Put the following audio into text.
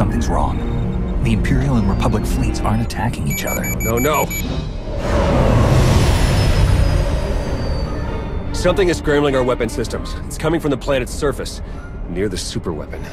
something's wrong. The Imperial and Republic fleets aren't attacking each other. No, no. Something is scrambling our weapon systems. It's coming from the planet's surface, near the superweapon.